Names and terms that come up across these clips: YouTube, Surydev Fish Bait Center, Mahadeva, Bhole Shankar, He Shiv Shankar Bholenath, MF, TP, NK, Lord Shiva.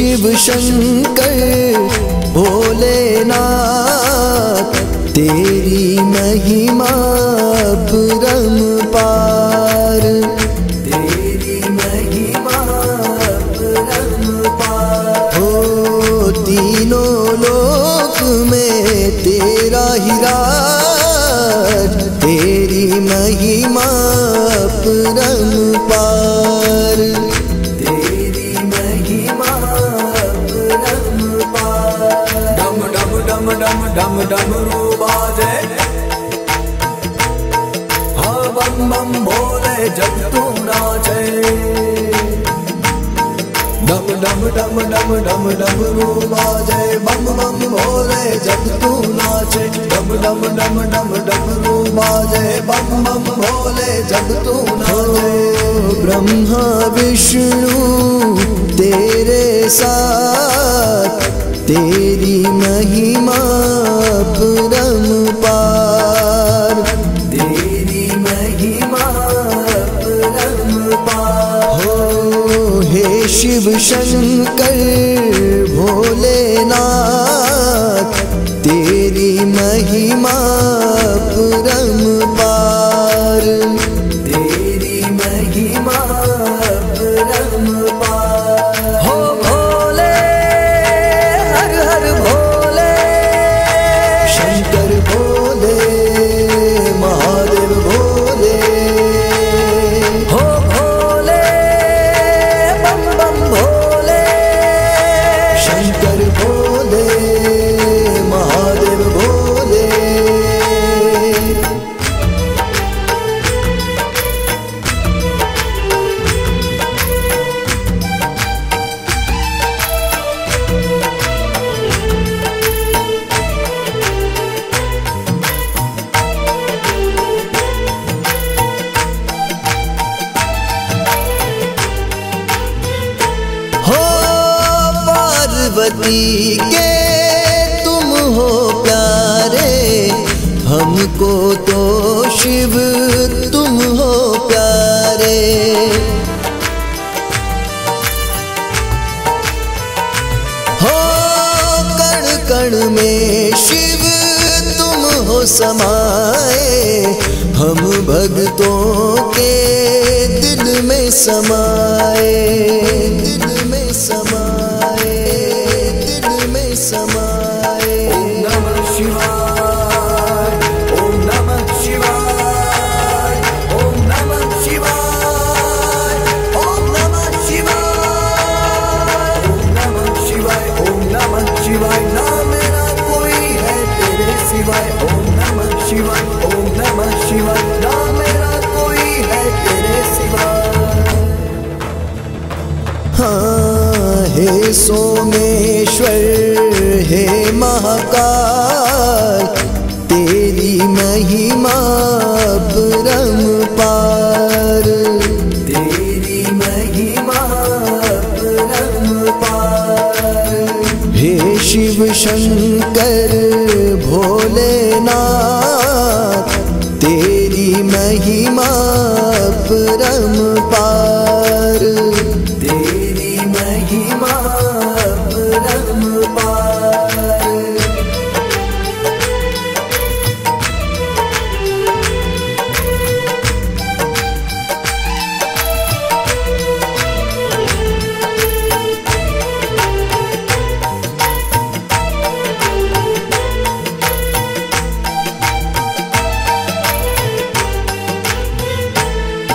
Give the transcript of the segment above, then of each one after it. शिव शंकर भोलेनाथ तेरी महिमा परम पार, तेरी महिमा परम पार। हो तीनों लोक में तेरा ही राज, तेरी महिमा परम पार, तेरी महिमा परम पार। डम डम डम डम डम डम रूबा जय, हा बम बम भोले जब तू नाचे। डम डम डम डम डम डम रूबा जय, बम बम भोले जब तू नाचे। डम डम डम डम डम रूबा जय, बम बम भोले जब तू नाचे। ब्रह्मा विष्णु तेरे साथ, तेरी महिमा परम पार, तेरी महिमा परम पार। हो हे शिव शंकर भोलेनाथ तेरी महिमा परम पार, तेरी महिमा परम पार। हो भोले हर हर भोले, शंकर भोले महादेव भोले। हो भोले बम बम भोले, शंकर भोले महादेव भोले। हो पार्वती के तुम हो प्यारे, हमको तो शिव तुम हो प्यारे। हो कण कण में शिव तुम हो समाए, हम भक्तों के दिल में समाए, समाए दिल में समाए। ओम नमः शिवाय, ओम नमः शिवाय, ओम नमः शिवाय, ओम नमः शिवाय, ओम नमः शिवाय, ओम नमः शिवाय। ना मेरा कोई है तेरे सिवाय, ओम नमः शिवाय, ओम नमः शिवाय। ना मेरा कोई है तेरे सिवाय। हाँ हे सोमेश्वर हे महाकाल, तेरी महिमा परम पार, तेरी महिमा परम पार। हे शिव शंकर भोलेनाथ तेरी महिमा परम पार, तेरी महिमा परम पार।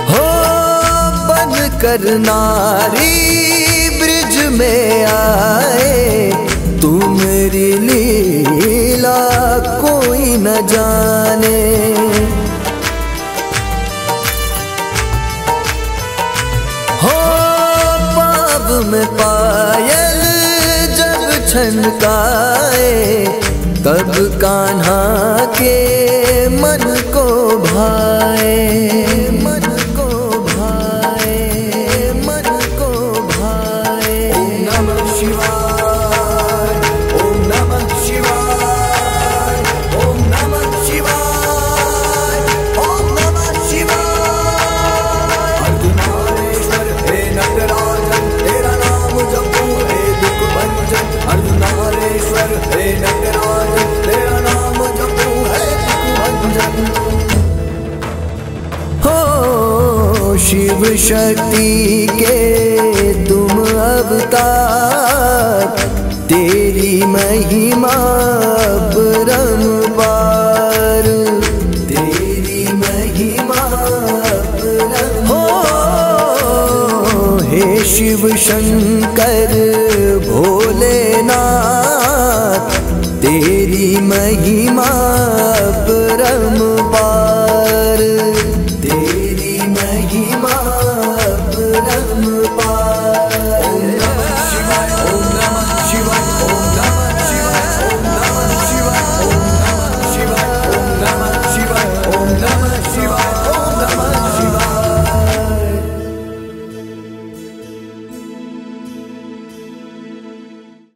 हो बन कर नारी में आए, तुम्हारी लीला कोई न जाने। हो पाव में पायल जब छनकाए, तब कान्हा के मन को भाए, मन को भाए। शिव शक्ति के तुम अवतार, तेरी महिमा परमपार, तेरी महिमा परम हो। हे शिव शंकर भोलेनाथ, तेरी महिमा